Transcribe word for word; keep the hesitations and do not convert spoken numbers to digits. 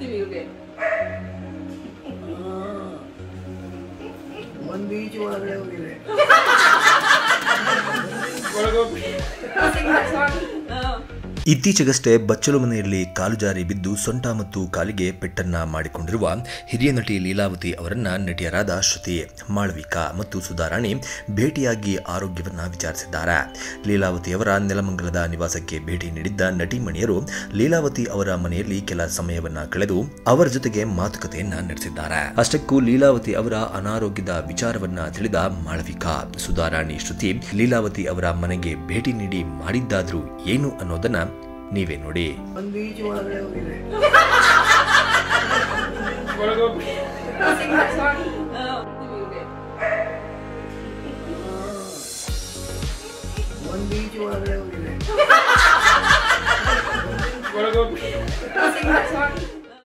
ಹೇಳ್ತೀವಿ ಇವ್ರಿಗೆ. ಒಂದ್ ಬೀಜ ಒಳಗಡೆ ಹೋಗಿದೆ. ಇತ್ತೀಚೆಗಷ್ಟೇ ಬಚ್ಚಲು ಮನೆಯಲ್ಲಿ ಕಾಲು ಜಾರಿ ಬಿದ್ದು ಸೊಂಟ ಮತ್ತು ಕಾಲಿಗೆ ಪೆಟ್ಟನ್ನು ಮಾಡಿಕೊಂಡಿರುವ ಹಿರಿಯ ನಟಿ ಲೀಲಾವತಿ ಅವರನ್ನು ನಟಿಯರಾದ ಶ್ರುತಿ, ಮಾಳವಿಕಾ ಮತ್ತು ಸುಧಾರಾಣಿ ಭೇಟಿಯಾಗಿ ಆರೋಗ್ಯವನ್ನು ವಿಚಾರಿಸಿದ್ದಾರೆ. ಲೀಲಾವತಿ ಅವರ ನೆಲಮಂಗಲದ ನಿವಾಸಕ್ಕೆ ಭೇಟಿ ನೀಡಿದ್ದ ನಟಿಮಣಿಯರು ಲೀಲಾವತಿ ಅವರ ಮನೆಯಲ್ಲಿ ಕೆಲ ಸಮಯವನ್ನು ಕಳೆದು ಅವರ ಜೊತೆಗೆ ಮಾತುಕತೆಯನ್ನು ನಡೆಸಿದ್ದಾರೆ. ಅಷ್ಟಕ್ಕೂ ಲೀಲಾವತಿ ಅವರ ಅನಾರೋಗ್ಯದ ವಿಚಾರವನ್ನು ತಿಳಿದ ಮಾಳವಿಕಾ, ಸುಧಾರಾಣಿ, ಶ್ರುತಿ ಲೀಲಾವತಿ ಅವರ ಮನೆಗೆ ಭೇಟಿ ನೀಡಿ ಮಾಡಿದ್ದಾದ್ರೂ ಏನು ಅನ್ನೋದನ್ನ ನೀವೇ ನೋಡಿ.